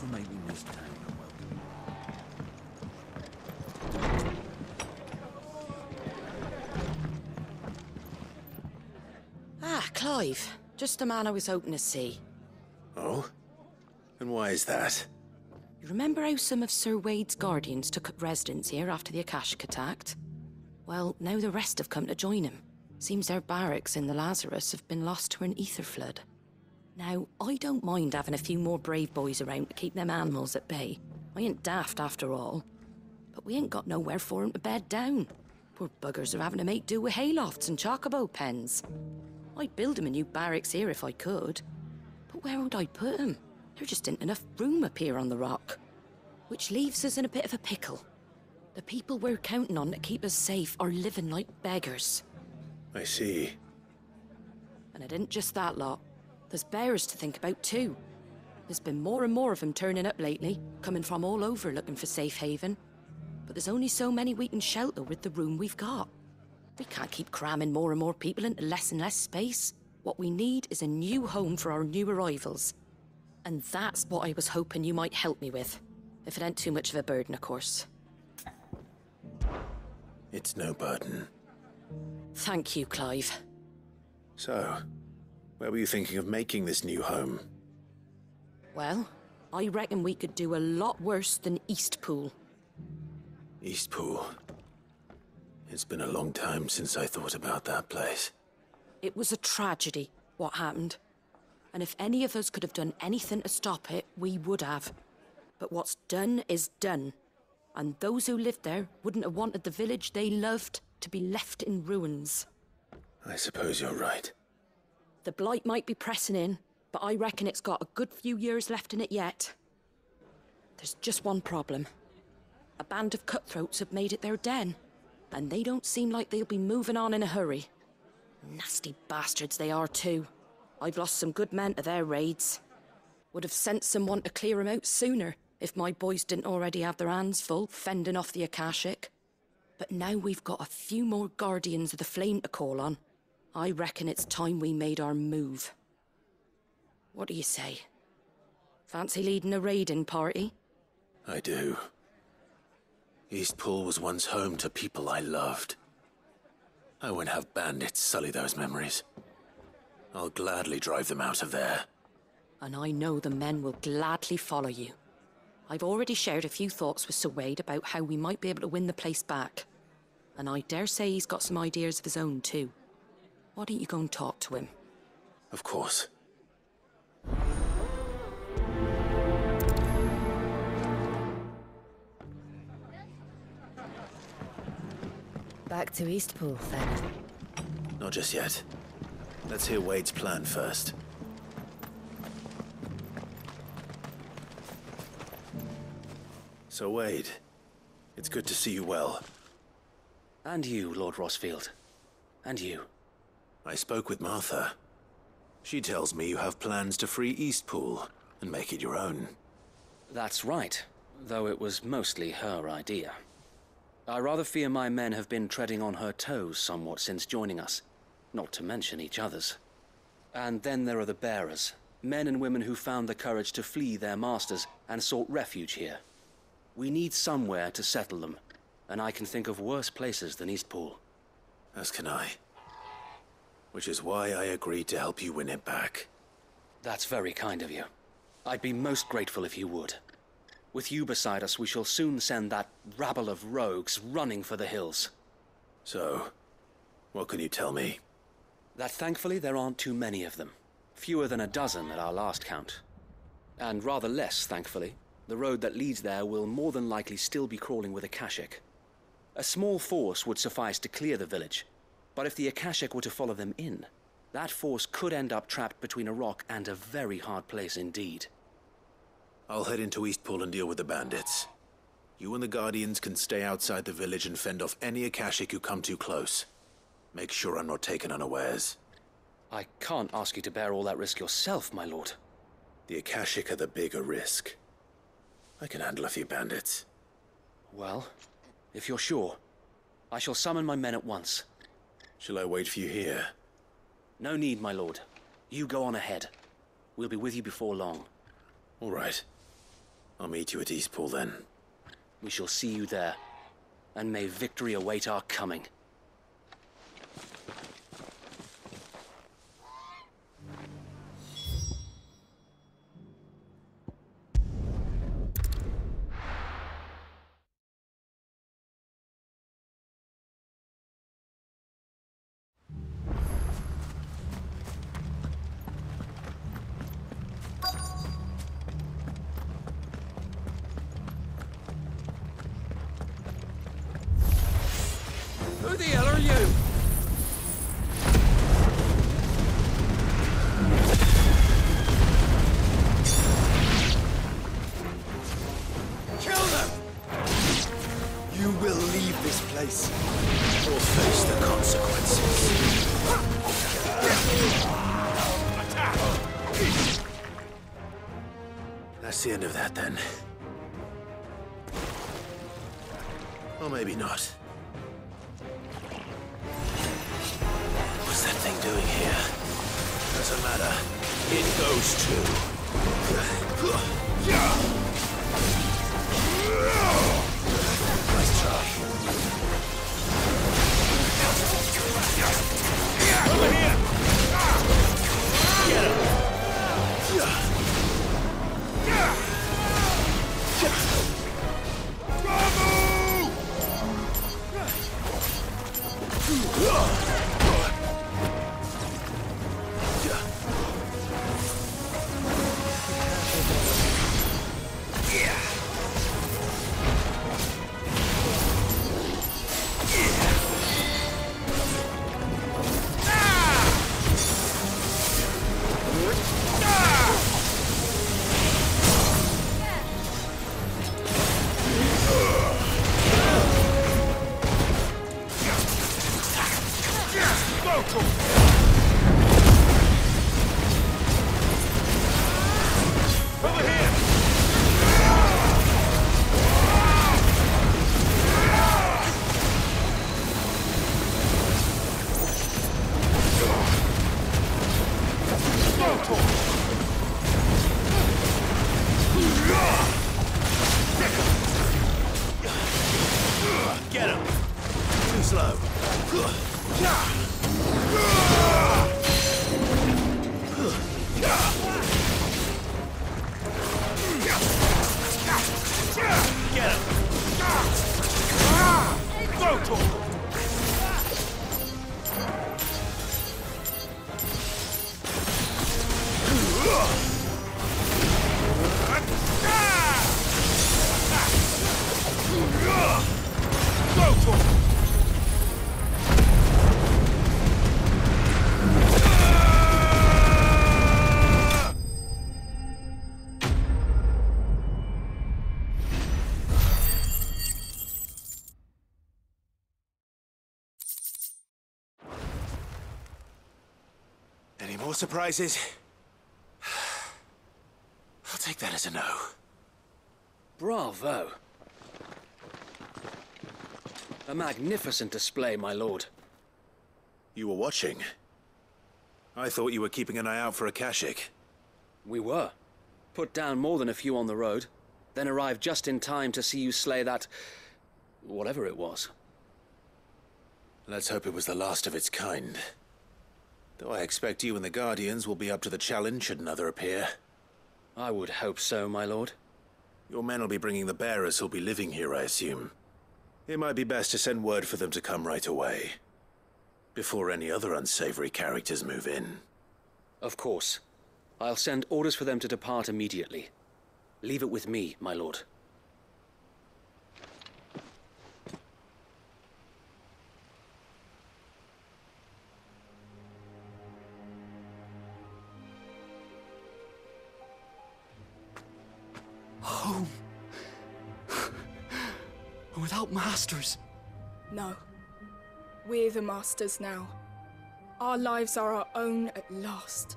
for making this town a welcome. Ah, Clive. Just the man I was hoping to see. Oh? And why is that? You remember how some of Sir Wade's guardians took up residence here after the Akashic attacked? Well, now the rest have come to join him. Seems their barracks in the Lazarus have been lost to an ether flood. Now, I don't mind having a few more brave boys around to keep them animals at bay. I ain't daft after all. But we ain't got nowhere for 'em to bed down. Poor buggers are having to make do with haylofts and chocobo pens. I'd build 'em a new barracks here if I could. But where would I put 'em? There just ain't enough room up here on the rock. Which leaves us in a bit of a pickle. The people we're counting on to keep us safe are living like beggars. I see. And it ain't just that lot. There's bears to think about too. There's been more and more of them turning up lately, coming from all over looking for safe haven. But there's only so many we can shelter with the room we've got. We can't keep cramming more and more people into less and less space. What we need is a new home for our new arrivals. And that's what I was hoping you might help me with. If it ain't too much of a burden, of course. It's no burden. Thank you, Clive. So, where were you thinking of making this new home? Well, I reckon we could do a lot worse than Eastpool. Eastpool? It's been a long time since I thought about that place. It was a tragedy, what happened. And if any of us could have done anything to stop it, we would have. But what's done is done. And those who lived there wouldn't have wanted the village they loved to be left in ruins. I suppose you're right. The blight might be pressing in, but I reckon it's got a good few years left in it yet. There's just one problem. A band of cutthroats have made it their den, and they don't seem like they'll be moving on in a hurry. Nasty bastards they are too. I've lost some good men to their raids. Would have sent someone to clear 'em out sooner if my boys didn't already have their hands full fending off the Akashic. But now we've got a few more Guardians of the Flame to call on. I reckon it's time we made our move. What do you say? Fancy leading a raiding party? I do. Eastpool was once home to people I loved. I won't have bandits sully those memories. I'll gladly drive them out of there. And I know the men will gladly follow you. I've already shared a few thoughts with Sir Wade about how we might be able to win the place back. And I dare say he's got some ideas of his own too. Why don't you go and talk to him? Of course. Back to Eastpool, then? Not just yet. Let's hear Wade's plan first. So, Wade, it's good to see you well. And you, Lord Rosfield. And you. I spoke with Martha. She tells me you have plans to free Eastpool and make it your own. That's right, though it was mostly her idea. I rather fear my men have been treading on her toes somewhat since joining us, not to mention each other's. And then there are the bearers, men and women who found the courage to flee their masters and sought refuge here. We need somewhere to settle them, and I can think of worse places than Eastpool. As can I. Which is why I agreed to help you win it back. That's very kind of you. I'd be most grateful if you would. With you beside us, we shall soon send that rabble of rogues running for the hills. So, what can you tell me? That thankfully there aren't too many of them. Fewer than a dozen at our last count. And rather less, thankfully. The road that leads there will more than likely still be crawling with Akashic. A small force would suffice to clear the village. But if the Akashic were to follow them in, that force could end up trapped between a rock and a very hard place indeed. I'll head into Eastpool and deal with the bandits. You and the Guardians can stay outside the village and fend off any Akashic who come too close. Make sure I'm not taken unawares. I can't ask you to bear all that risk yourself, my lord. The Akashic are the bigger risk. I can handle a few bandits. Well, if you're sure, I shall summon my men at once. Shall I wait for you here? No need, my lord. You go on ahead. We'll be with you before long. All right. I'll meet you at Eastpool then. We shall see you there, and may victory await our coming. Who the hell are you? Kill them! You will leave this place or face the consequences. That's the end of that then. Or maybe not. Doing here? Doesn't matter. It goes to. Nice try. Over here! Get him! Bravo! More surprises? I'll take that as a no. Bravo. A magnificent display, my lord. You were watching? I thought you were keeping an eye out for Akashic. We were. Put down more than a few on the road, then arrived just in time to see you slay that... whatever it was. Let's hope it was the last of its kind. Though I expect you and the Guardians will be up to the challenge should another appear. I would hope so, my lord. Your men will be bringing the bearers who'll be living here, I assume. It might be best to send word for them to come right away, before any other unsavory characters move in. Of course. I'll send orders for them to depart immediately. Leave it with me, my lord. Home. Without masters. No. We're the masters now. Our lives are our own at last.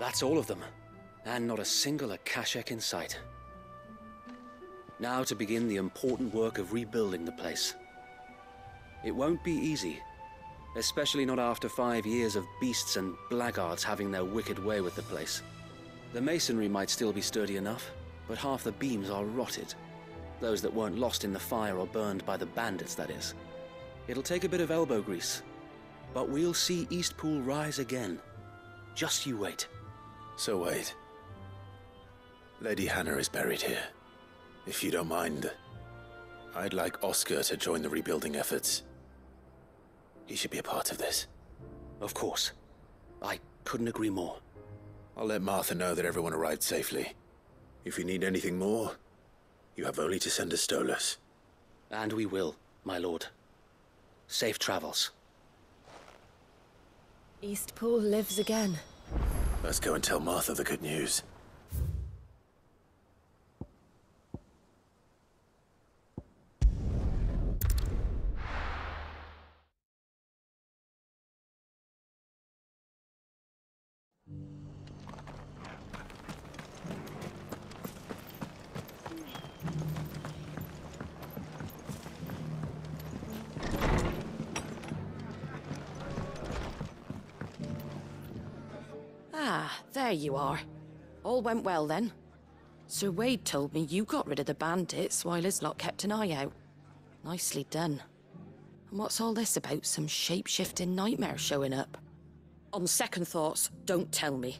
That's all of them. And not a single Akashic in sight. Now to begin the important work of rebuilding the place. It won't be easy. Especially not after 5 years of beasts and blackguards having their wicked way with the place. The masonry might still be sturdy enough, but half the beams are rotted. Those that weren't lost in the fire or burned by the bandits, that is. It'll take a bit of elbow grease, but we'll see Eastpool rise again. Just you wait. Sir Wade, Lady Hannah is buried here. If you don't mind, I'd like Oscar to join the rebuilding efforts. He should be a part of this. Of course. I couldn't agree more. I'll let Martha know that everyone arrived safely. If you need anything more, you have only to send a Stolas. And we will, my lord. Safe travels. Eastpool lives again. Let's go and tell Martha the good news. There you are. All went well then. Sir Wade told me you got rid of the bandits while his lot kept an eye out. Nicely done. And what's all this about some shape-shifting nightmare showing up? On second thoughts, don't tell me.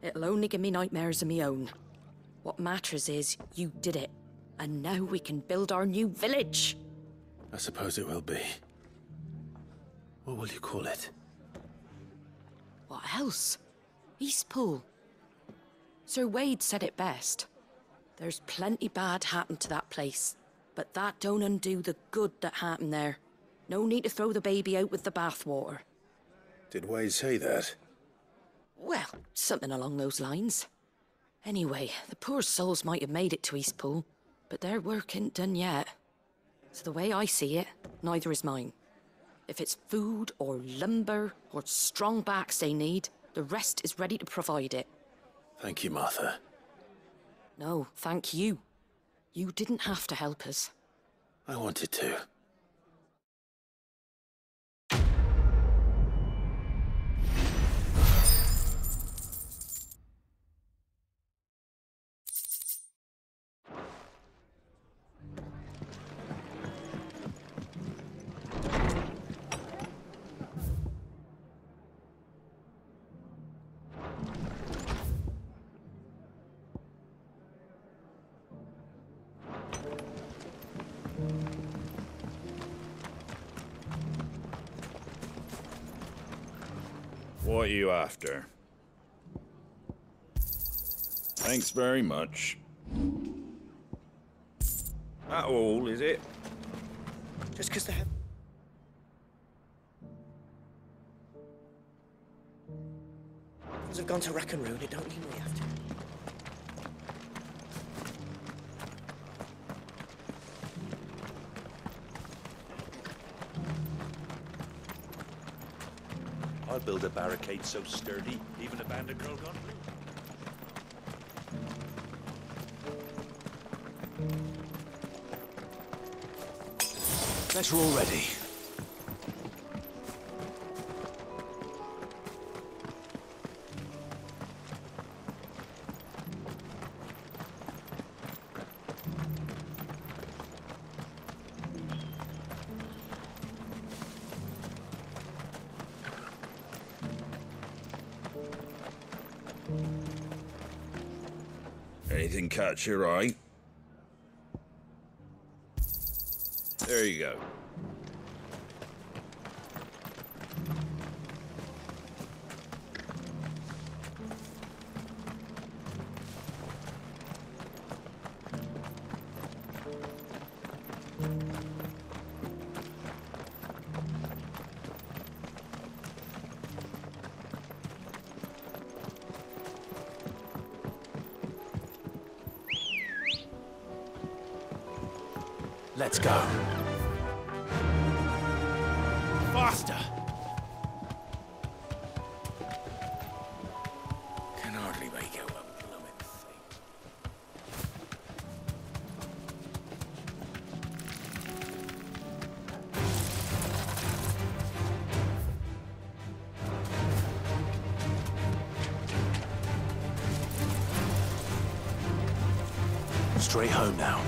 It'll only give me nightmares of me own. What matters is you did it, and now we can build our new village. I suppose it will be. What will you call it? What else? Eastpool. Sir Wade said it best. There's plenty bad happened to that place, but that don't undo the good that happened there. No need to throw the baby out with the bathwater. Did Wade say that? Well, something along those lines. Anyway, the poor souls might have made it to Eastpool, but their work ain't done yet. So the way I see it, neither is mine. If it's food or lumber or strong backs they need, the rest is ready to provide it. Thank you, Martha. No, thank you. You didn't have to help us. I wanted to. What are you after? Thanks very much. That all, is it? Just 'cause they have... Funds have gone to rack and ruin, it don't mean we have to. I'd build a barricade so sturdy, even a bandit girl gone. Better already. Anything catch your eye? There you go. Let's go. Faster! Can hardly make out a blooming thing. straight home now.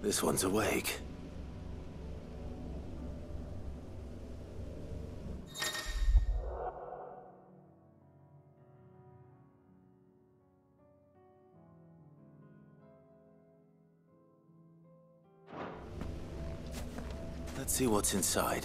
This one's awake. Let's see what's inside.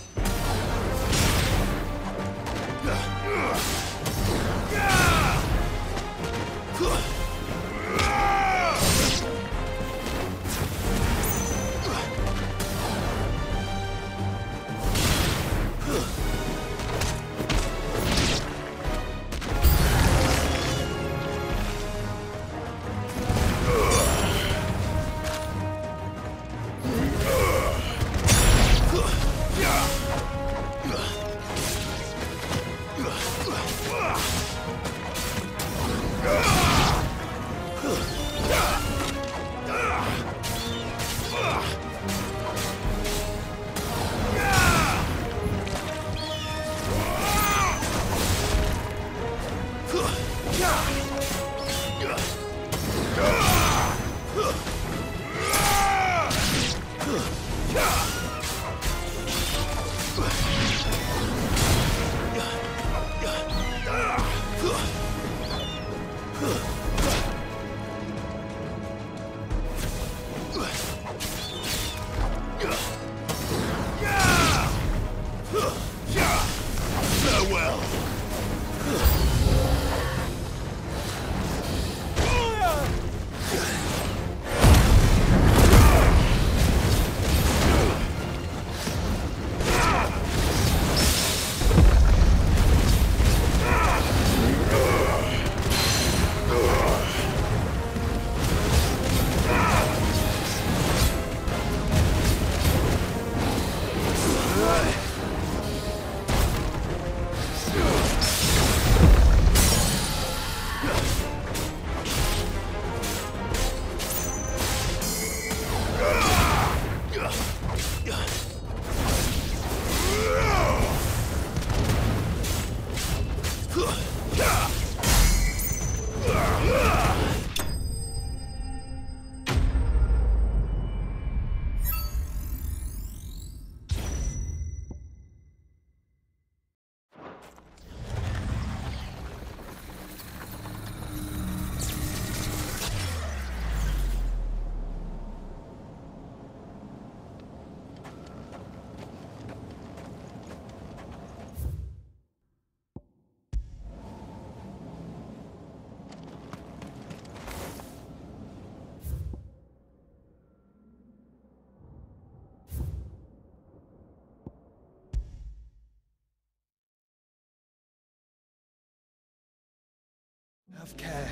Have care.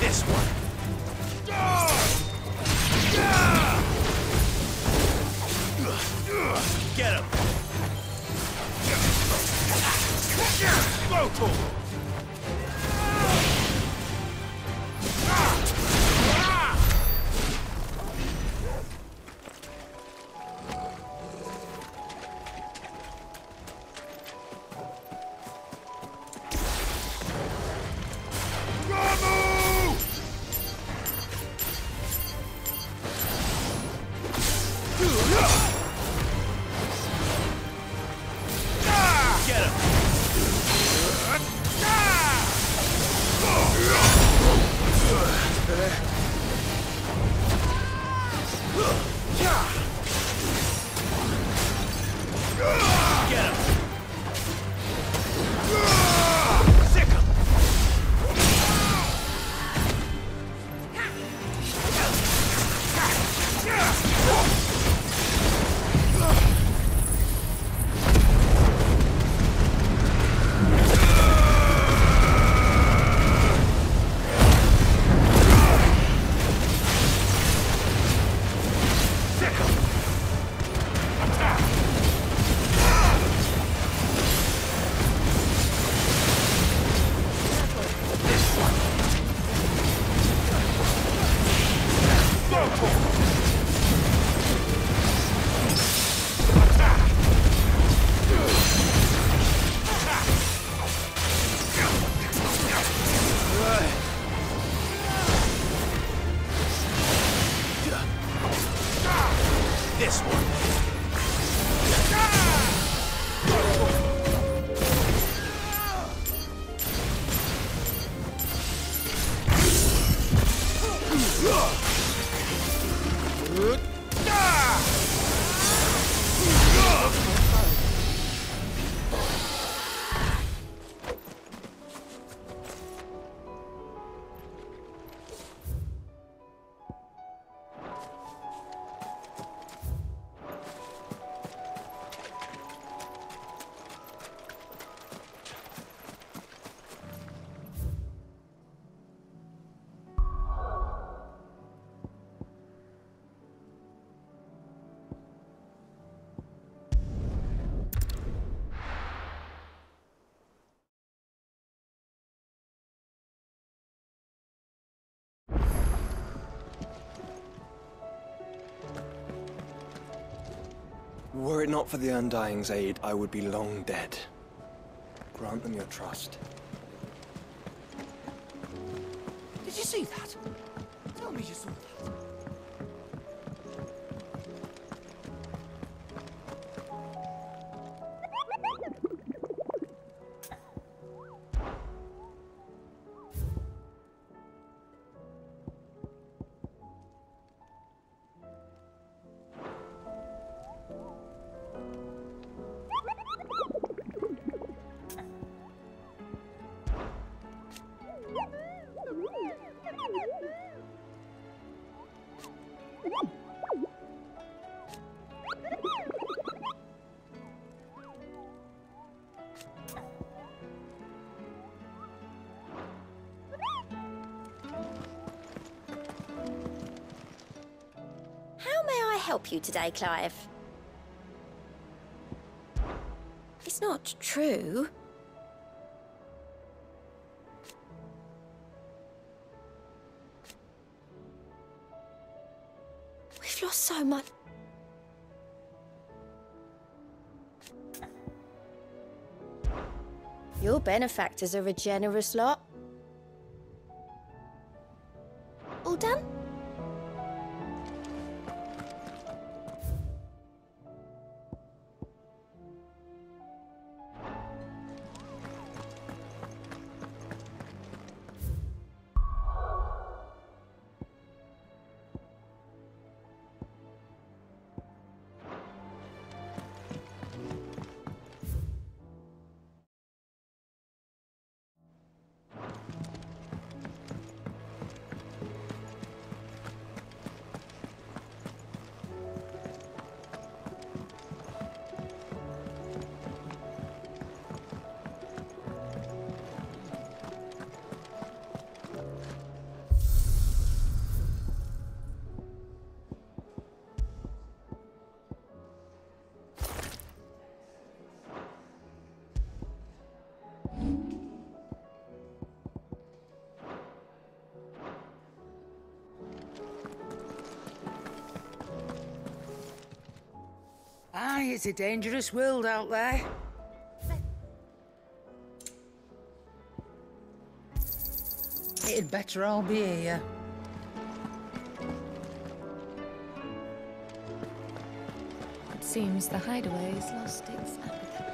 This one. Get him. all. Were it not for the Undying's aid, I would be long dead. Grant them your trust. Did you see that? Tell me you saw that. Help you today, Clive. It's not true. We've lost so much. Your benefactors are a generous lot. All done? Aye, it's a dangerous world out there. It'd better all be here. It seems the hideaway has lost its appetite.